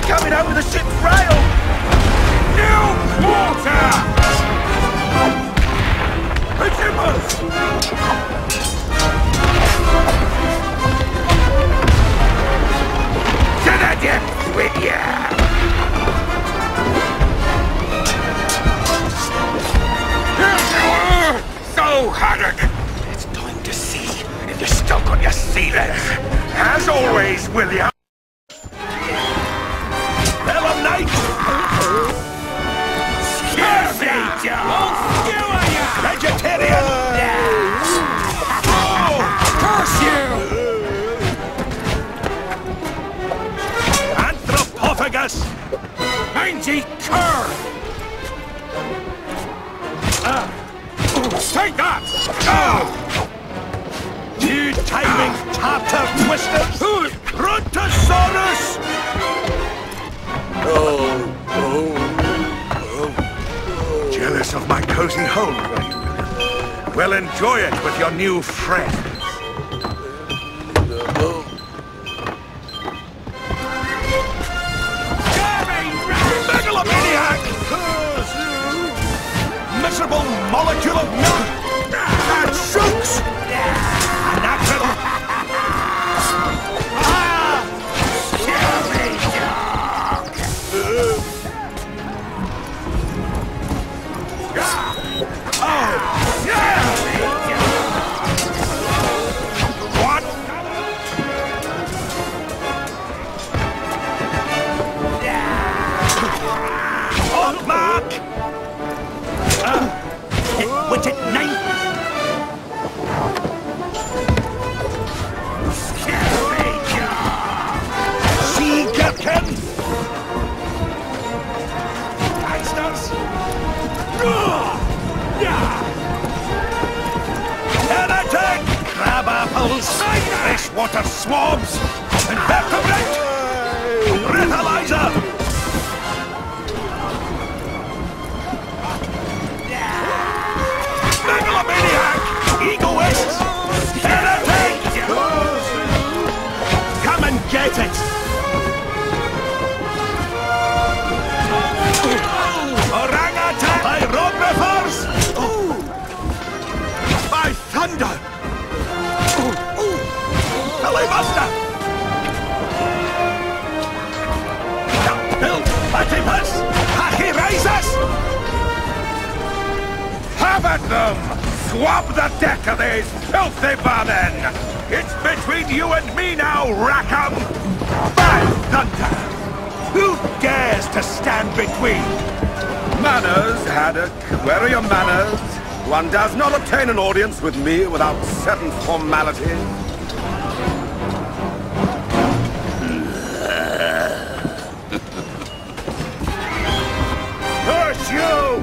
They're coming over the ship's rail! New water! To the depths with ya! So, Haddock, it's time to see if you're stuck on your sea legs. As always, William. Well, I'm naked. Skewer me, Joe! I'll skewer ya! Vegetarian! Oh, curse you! Anthropophagus! Mangy cur! Take that! Oh. You timing tartar twister! Brontosaurus! Oh. Jealous of my cozy home, right? Well, enjoy it with your new friends. Miserable molecule of milk that shoots! And that little... Ah! Scary dog! Oh! Yeah! What? Oh, Mark! What's it name? Scary job! See, Captain? Gangsters! Heretic! Crab apples, freshwater swabs, invertebrate! Breathalyzer! Megalomaniac! Egoist! Heretic! Come and get it! Orangutan! By roadrunners! By thunder! Filibuster! Bill! Platypus! Pachyrhizas! Have at them! Swab the deck of these filthy vermin! It's between you and me now, Rackham! By thunder! Who dares to stand between? Manners, Haddock. Where are your manners? One does not obtain an audience with me without certain formalities. Curse you!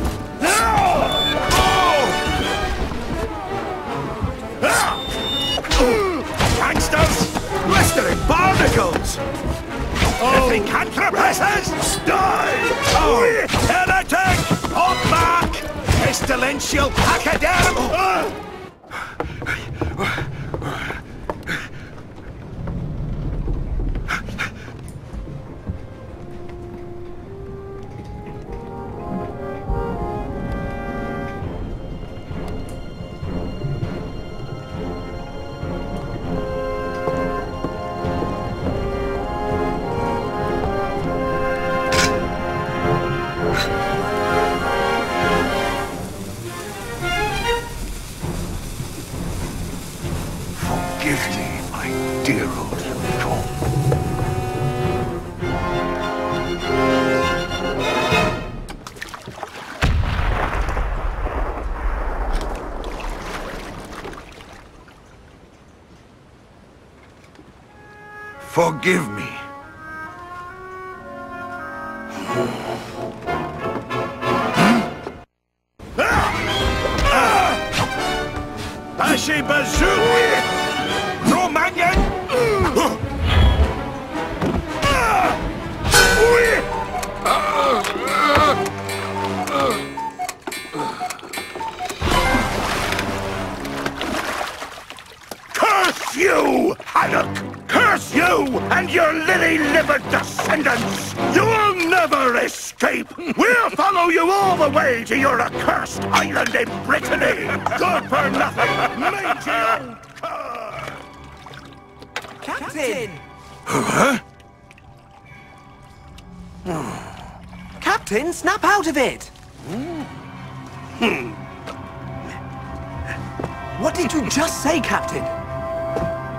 Blistering barnacles! Oh! If they can't repress us, die! Oh! Heretic! On mark! Pestilential pachyderm! Forgive me. Bashi Bazoo! Romagnon! Curse you, Haddock! Curse you and your lily-livered descendants! You'll never escape! We'll follow you all the way to your accursed island in Brittany! Good for nothing, mangy old cur! Captain! Huh? Captain, snap out of it! What did you just say, Captain?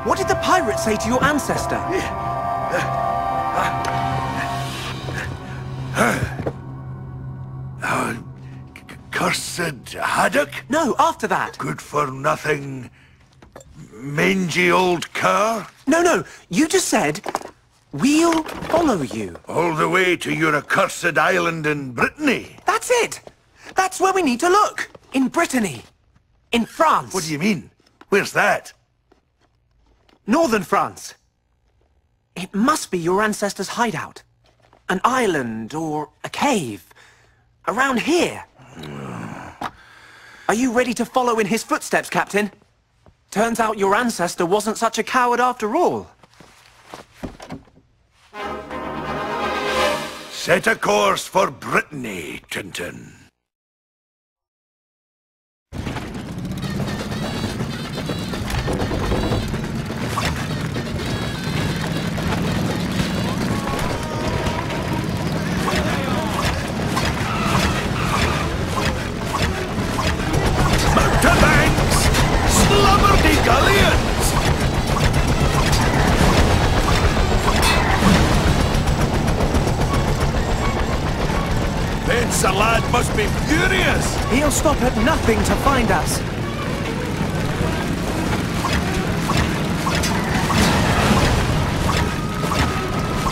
What did the pirate say to your ancestor? Cursed Haddock? No, after that. Good for nothing, mangy old cur? No, you just said, we'll follow you. All the way to your accursed island in Brittany? That's it! That's where we need to look! In Brittany. In France. What do you mean? Where's that? Northern France. It must be your ancestor's hideout. An island or a cave. Around here. Are you ready to follow in his footsteps, Captain? Turns out your ancestor wasn't such a coward after all. Set a course for Brittany, Tintin. The lad must be furious! He'll stop at nothing to find us.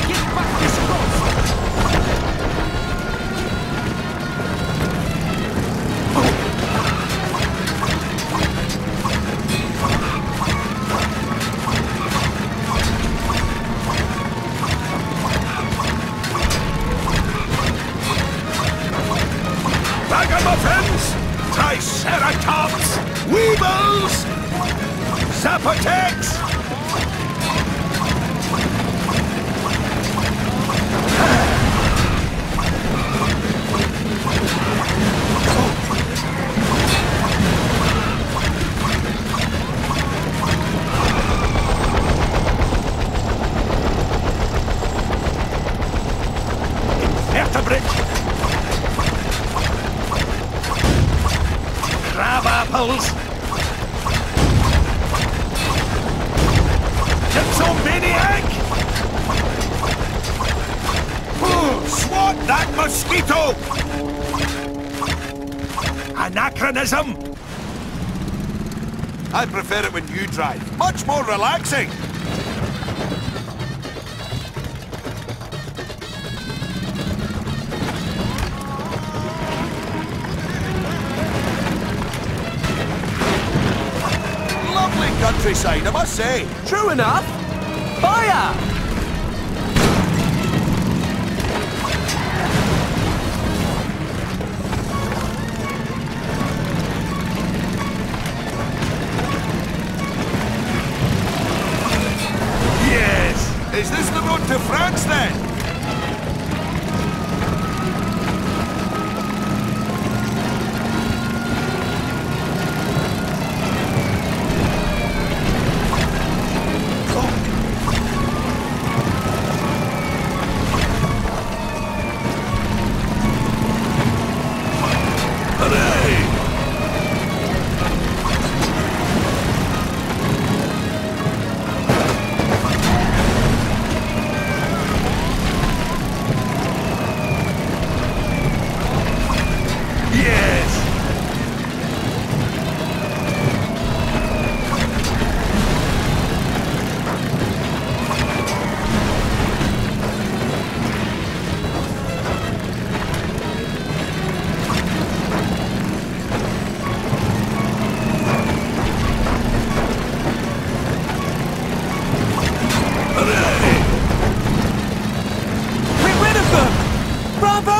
Get back this Triceratops, weevils, zapotex. Invertebrate. Crab apples! Dipsomaniac! Swat that mosquito! Anachronism! I prefer it when you drive. Much more relaxing! Countryside, I must say. True enough. Fire! Yes! Is this the road to France, then?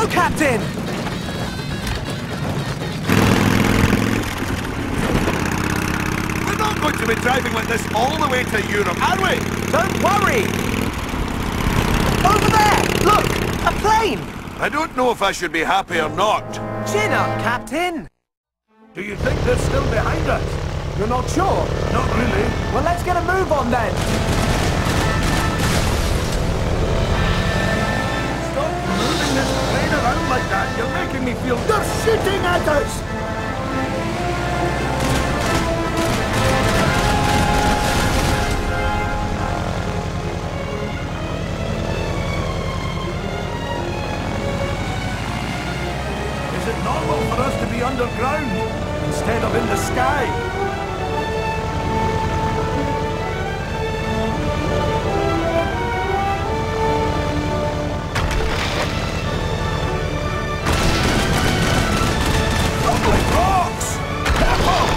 Captain! We're not going to to be driving like this all the way to Europe, are we? Don't worry! Over there! Look! A plane! I don't know if I should be happy or not. Chin up, Captain! Do you think they're still behind us? You're not sure? Not really. Well, let's get a move on then! Stop moving this plane around like that! You're making me feel... They're shooting at us! For us to be underground instead of in the sky. Lovely rocks! Careful!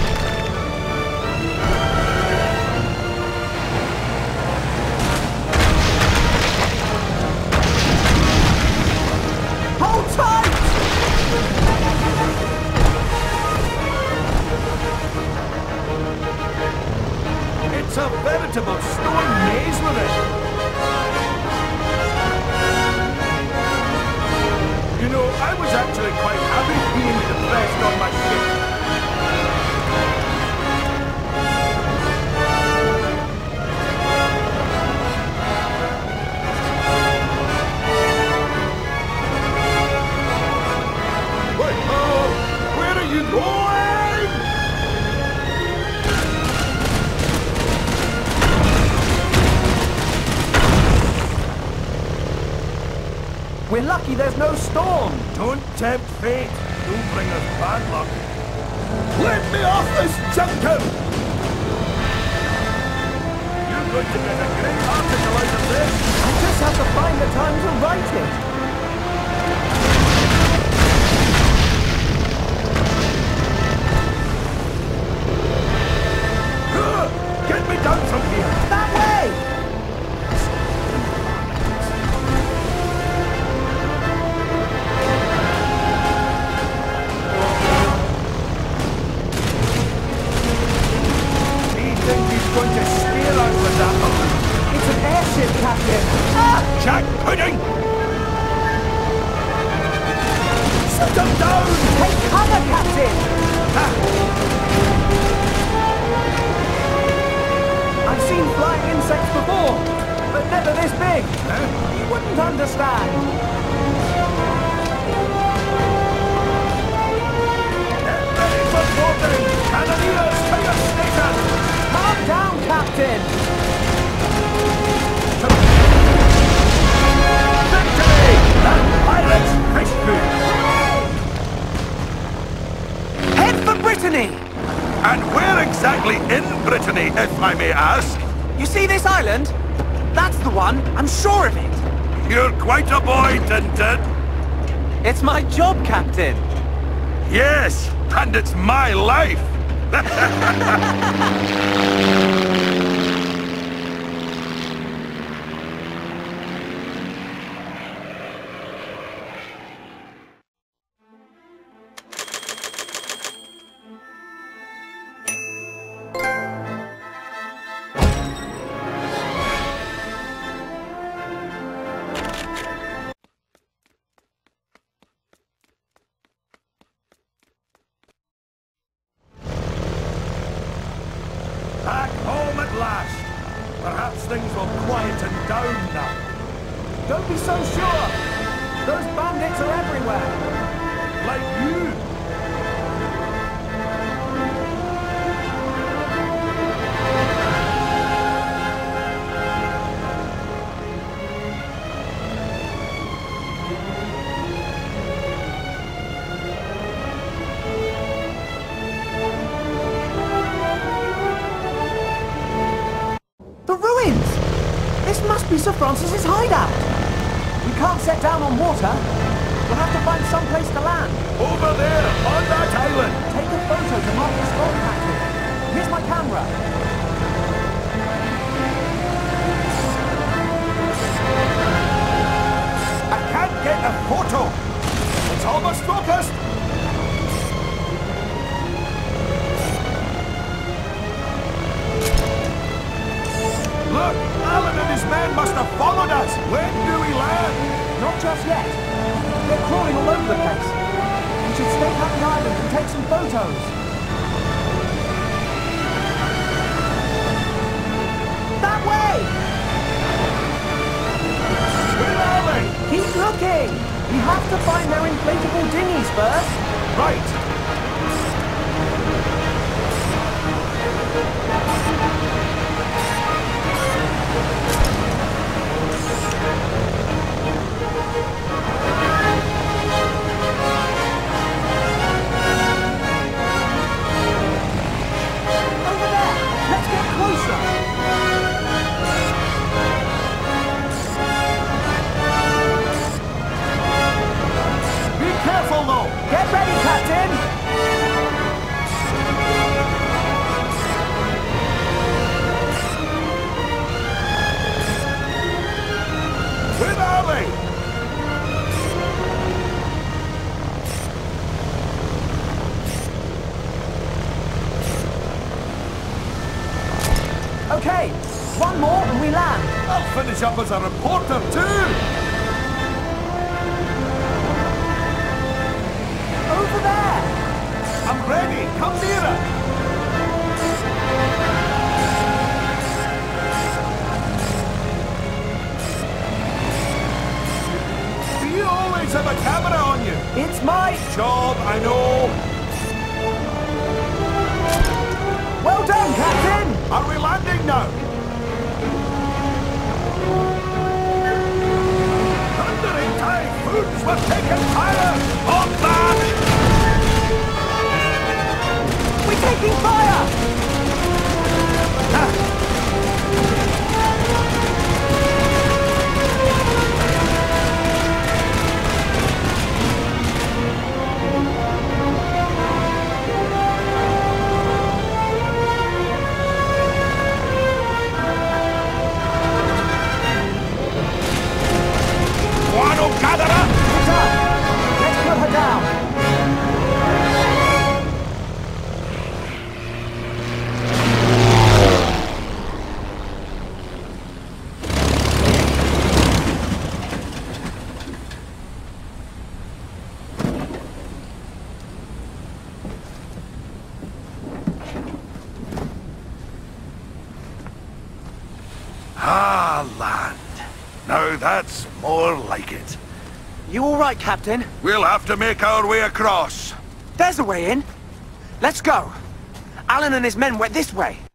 Hold tight! It's a veritable stone maze with it. You know, I was actually quite happy being depressed on my ship. Wait, where are you going? We're lucky there's no storm! Don't tempt fate! You'll bring us bad luck! Let me off this junker! You're going to get a great article out of this! I just have to find the time to write it! Get me down from here! That way! Going to steer out with that one. It's an airship, Captain. Ah! Jack Pudding! Sit them down! Take cover, Captain! Ah. I've seen flying insects before, but never this big. No? You wouldn't understand. They're ready for boarding! Cannoneers, take a station! Calm down, Captain! Victory! That pirate's fish food! Head for Brittany! And where exactly in Brittany, if I may ask? You see this island? That's the one, I'm sure of it! You're quite a boy, Tintin! It's my job, Captain! Yes, and it's my life! Sir Francis's hideout! We can't set down on water. We'll have to find some place to land. Over there, on that island! Take a photo to mark the spot, Captain. Here's my camera. I can't get a photo! It's almost focused! Look, Alan and his men must have followed us. When do we land? Not just yet. They're crawling all over the place. We should stake out the island and take some photos. That way! Where are they? Keep looking! We have to find their inflatable dinghies first. Right. Okay, one more and we land. I'll finish up as a reporter too. Over there. I'm ready. Come nearer. Do you always have a camera on you? It's my job, I know. Well done, Captain! Are we landing now? Thundering typhoons were taking fire! On that! We're taking fire! That's more like it. You all right, Captain? We'll have to make our way across. There's a way in. Let's go. Alan and his men went this way.